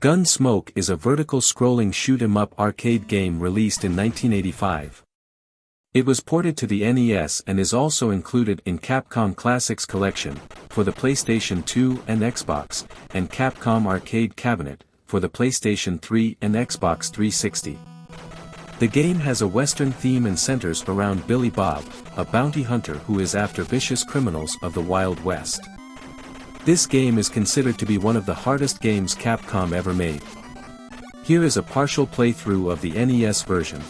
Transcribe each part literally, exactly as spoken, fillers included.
Gun Smoke is a vertical scrolling shoot-em-up arcade game released in nineteen eighty-five. It was ported to the N E S and is also included in Capcom Classics Collection, for the PlayStation two and Xbox, and Capcom Arcade Cabinet, for the PlayStation three and Xbox three sixty. The game has a Western theme and centers around Billy Bob, a bounty hunter who is after vicious criminals of the Wild West. This game is considered to be one of the hardest games Capcom ever made. Here is a partial playthrough of the N E S version.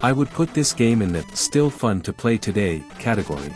I would put this game in the "still fun to play today" category.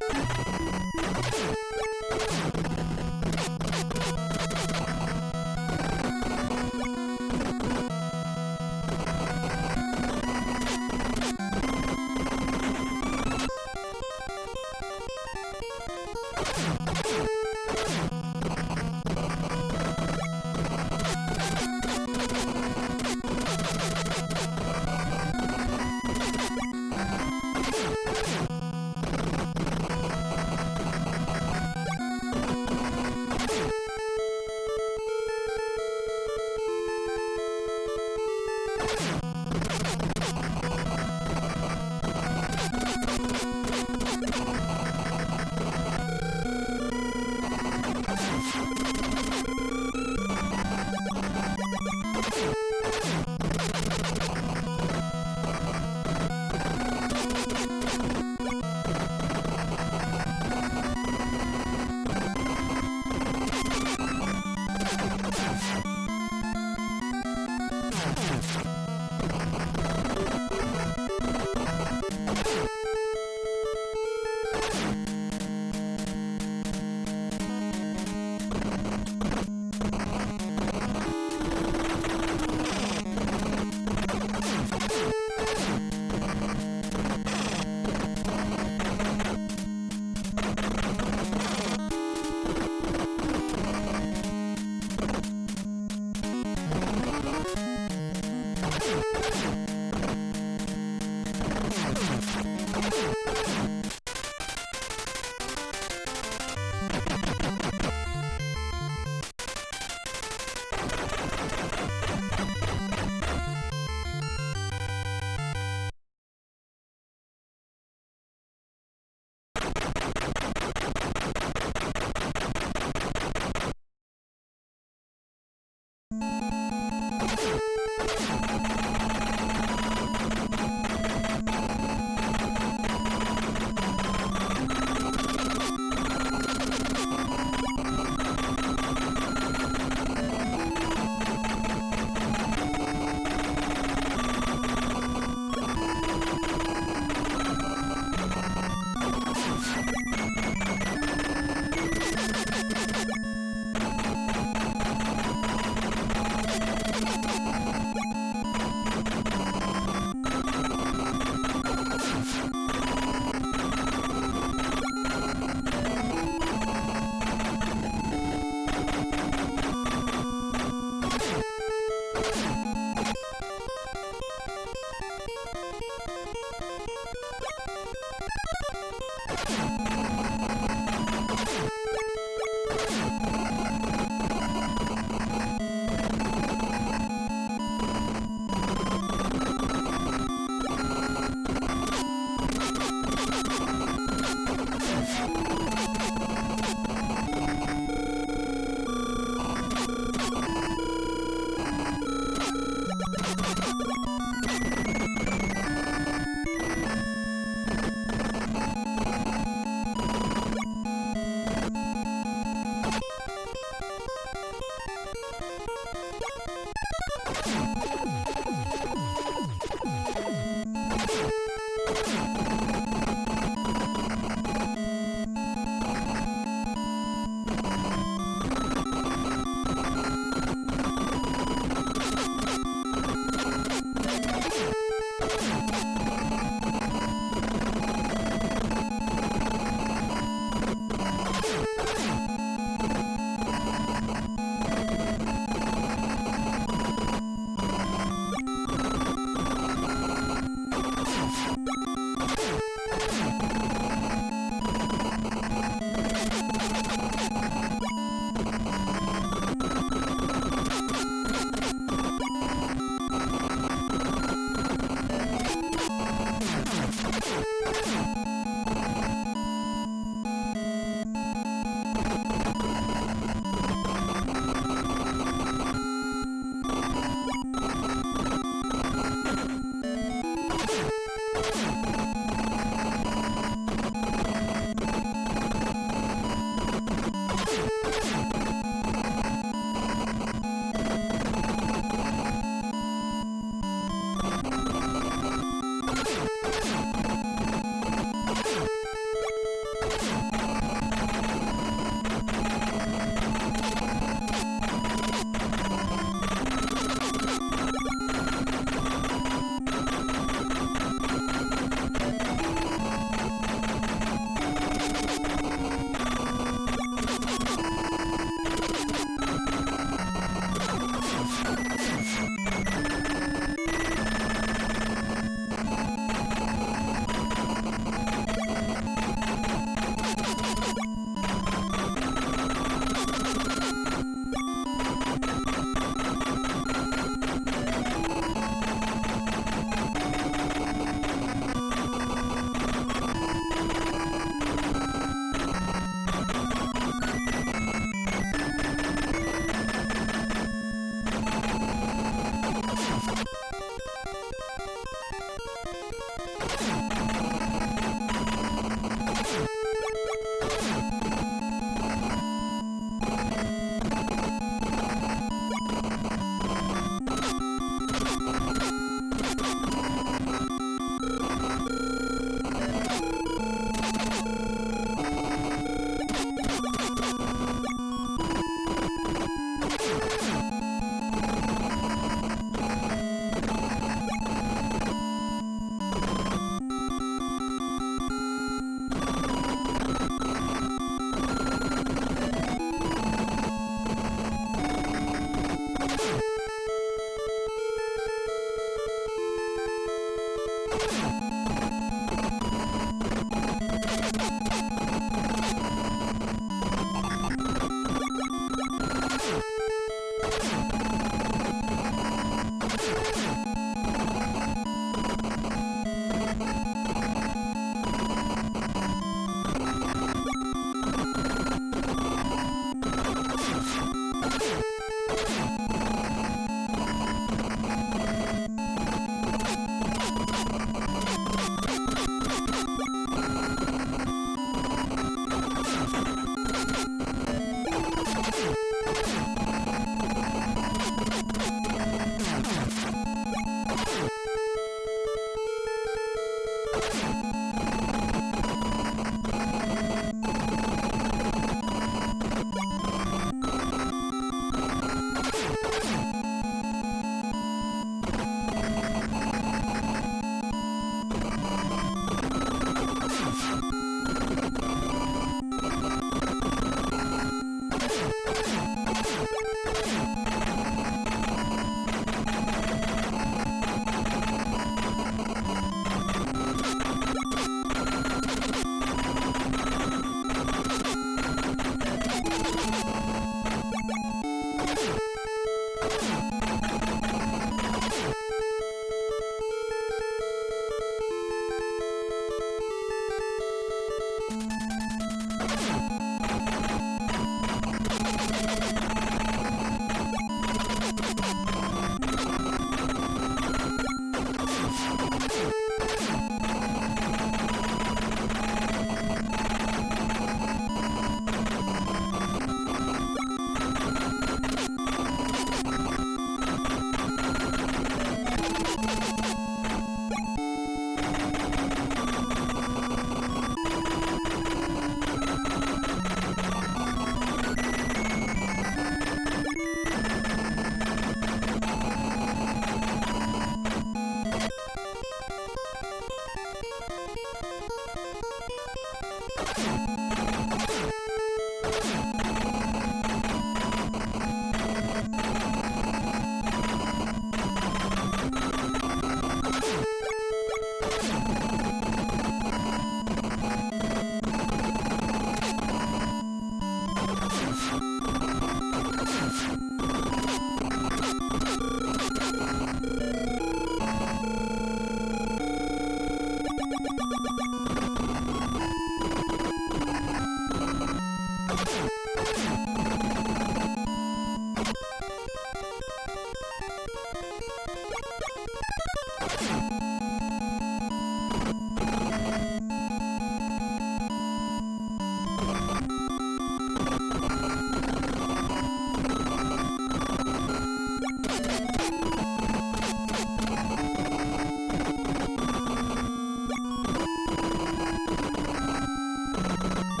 You